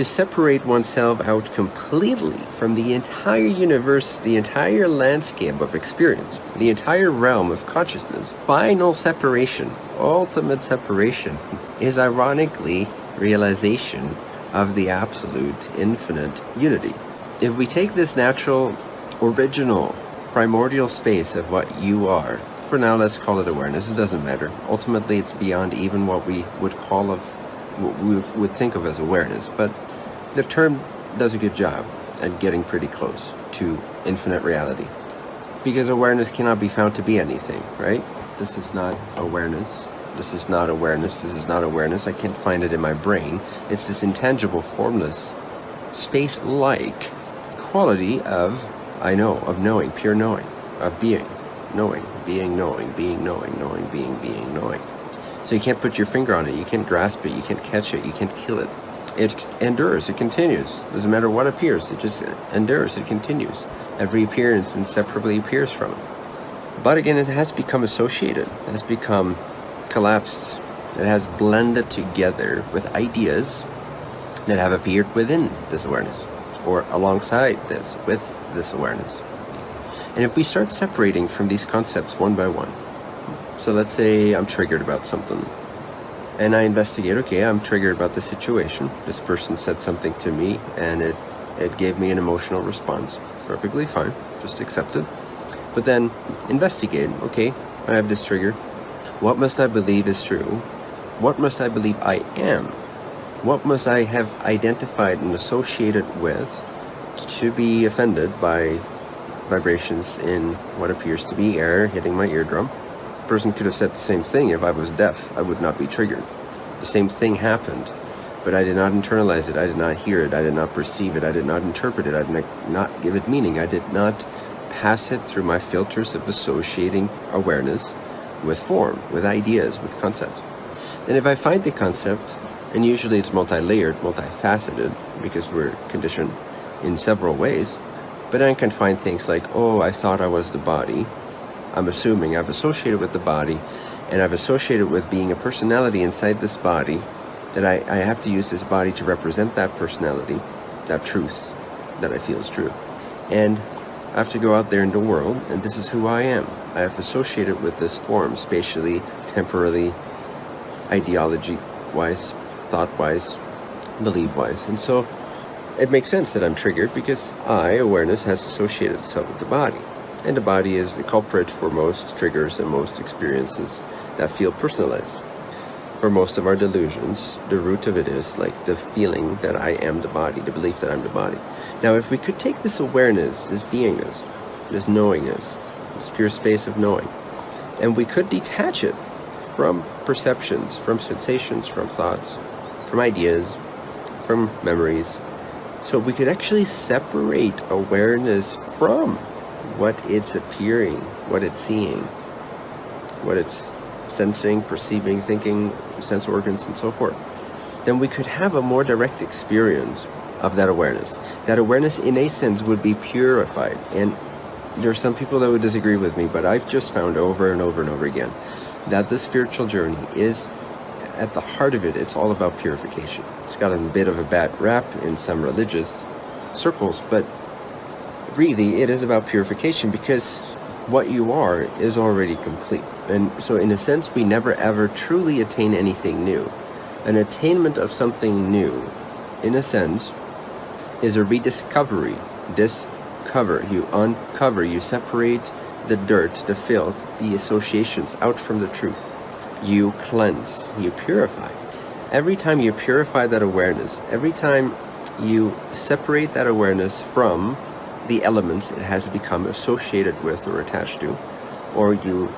to separate oneself out completely from the entire universe, the entire landscape of experience, the entire realm of consciousness. Final separation, ultimate separation, is ironically realization of the absolute, infinite unity. If we take this natural, original, primordial space of what you are, for now let's call it awareness, it doesn't matter. Ultimately it's beyond even what we would call of, what we would think of as awareness, but the term does a good job at getting pretty close to infinite reality, because awareness cannot be found to be anything, right? This is not awareness, this is not awareness, this is not awareness, I can't find it in my brain. It's this intangible, formless, space-like quality of I know, of knowing, pure knowing, of being, knowing, being, knowing, being, knowing, knowing, being, knowing. So you can't put your finger on it, you can't grasp it, you can't catch it, you can't kill it. It endures, it continues, doesn't matter what appears, it just endures, it continues. Every appearance inseparably appears from it. But again, it has become associated, it has become collapsed, it has blended together with ideas that have appeared within this awareness, or alongside this, with this awareness. And if we start separating from these concepts one by one, so let's say I'm triggered about something, and I investigate, okay, I'm triggered about the situation, this person said something to me, and it gave me an emotional response, perfectly fine, just accept it. But then investigate, okay, I have this trigger, what must I believe is true? What must I believe I am? What must I have identified and associated with to be offended by vibrations in what appears to be air hitting my eardrum? The person could have said the same thing. If I was deaf, I would not be triggered. The same thing happened, but I did not internalize it. I did not hear it. I did not perceive it. I did not interpret it. I did not give it meaning. I did not pass it through my filters of associating awareness with form, with ideas, with concepts. And if I find the concept, and usually it's multi-layered, multifaceted, because we're conditioned in several ways, but I can find things like, oh, I thought I was the body. I'm assuming I've associated with the body, and I've associated with being a personality inside this body, that I have to use this body to represent that personality, that truth that I feel is true. And I have to go out there in the world, and this is who I am. I have associated with this form, spatially, temporally, ideology-wise, thought-wise, belief-wise. And so it makes sense that I'm triggered, because I, awareness, has associated itself with the body. And the body is the culprit for most triggers and most experiences that feel personalized. For most of our delusions, the root of it is like the feeling that I am the body, the belief that I'm the body. Now, if we could take this awareness, this beingness, this knowingness, this pure space of knowing, and we could detach it from perceptions, from sensations, from thoughts, from ideas, from memories. So we could actually separate awareness from what it's appearing, what it's seeing, what it's sensing, perceiving, thinking, sense organs, and so forth. Then we could have a more direct experience of that awareness. That awareness, in a sense, would be purified. And there are some people that would disagree with me, but I've just found over and over and over again that the spiritual journey is, at the heart of it, it's all about purification. It's got a bit of a bad rap in some religious circles, but really it is about purification, because what you are is already complete. And so in a sense, we never ever truly attain anything new. An attainment of something new, in a sense, is a rediscovery. Discover, you uncover, you separate the dirt, the filth, the associations out from the truth. You cleanse, you purify. Every time you purify that awareness, every time you separate that awareness from the elements it has become associated with or attached to, or you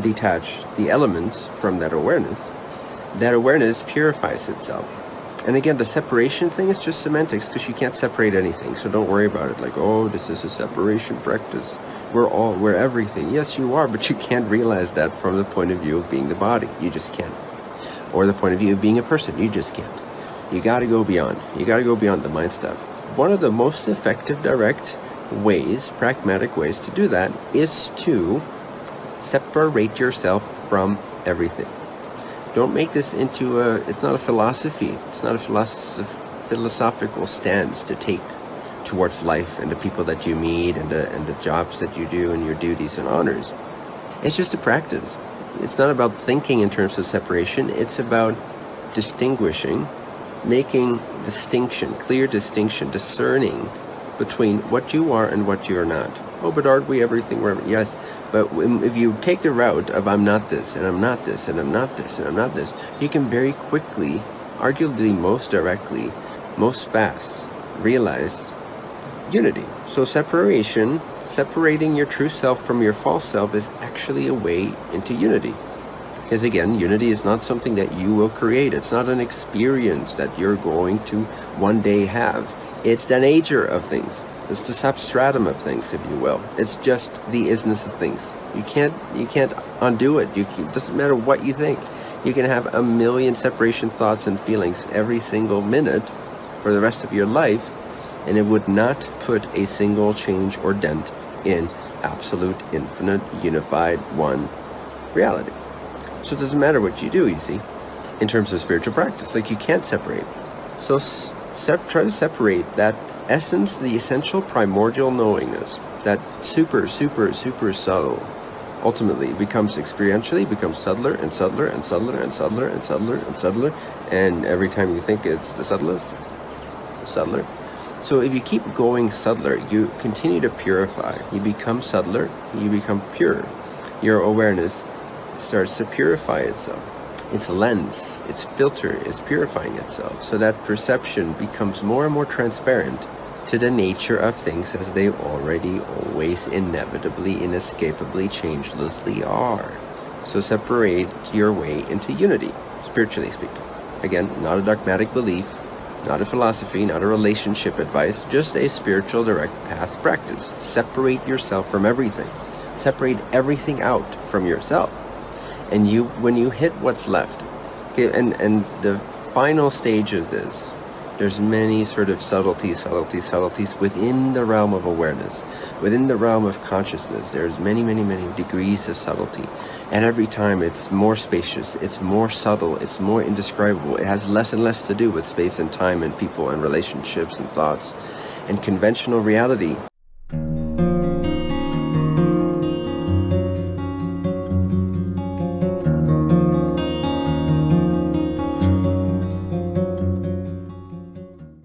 detach the elements from that awareness purifies itself. And again, the separation thing is just semantics, because you can't separate anything, so don't worry about it like, oh, this is a separation practice. We're all, we're everything. Yes, you are, but you can't realize that from the point of view of being the body. You just can't. Or the point of view of being a person. You just can't. You gotta go beyond. You gotta go beyond the mind stuff. One of the most effective, direct ways, pragmatic ways to do that is to separate yourself from everything. Don't make this into a, it's not a philosophy. It's not a philosophy. philosophical stance to take towards life and the people that you meet and the jobs that you do and your duties and honors. It's just a practice. It's not about thinking in terms of separation. It's about distinguishing, making distinction, clear distinction, discerning between what you are and what you are not. Oh, but aren't we everything? We're, yes, but if you take the route of I'm not this, and I'm not this, and I'm not this, and I'm not this, you can very quickly, arguably most directly, most fast, realize unity. So separation, separating your true self from your false self, is actually a way into unity. Because again, unity is not something that you will create. It's not an experience that you're going to one day have. It's the nature of things. It's the substratum of things, if you will. It's just the isness of things. You can't undo it. It doesn't matter what you think. You can have a million separation thoughts and feelings every single minute for the rest of your life, and it would not put a single change or dent in absolute, infinite, unified, one reality. So it doesn't matter what you do, you see, in terms of spiritual practice. Like, you can't separate. So try to separate that essence, the essential primordial knowingness, that super, super, super subtle, ultimately becomes experientially, becomes subtler and subtler and subtler and subtler and subtler and subtler, and every time you think it's the subtlest, subtler. So if you keep going subtler, you continue to purify. You become subtler, you become pure. Your awareness starts to purify itself. Its lens, its filter is purifying itself, so that perception becomes more and more transparent to the nature of things as they already, always, inevitably, inescapably, changelessly are. So separate your way into unity, spiritually speaking. Again, not a dogmatic belief, not a philosophy, not a relationship advice, just a spiritual direct path practice. Separate yourself from everything. Separate everything out from yourself. And you, when you hit what's left, okay, and the final stage of this, there's many sort of subtleties within the realm of awareness, within the realm of consciousness. There's many degrees of subtlety, and every time it's more spacious, it's more subtle, it's more indescribable. It has less and less to do with space and time and people and relationships and thoughts and conventional reality.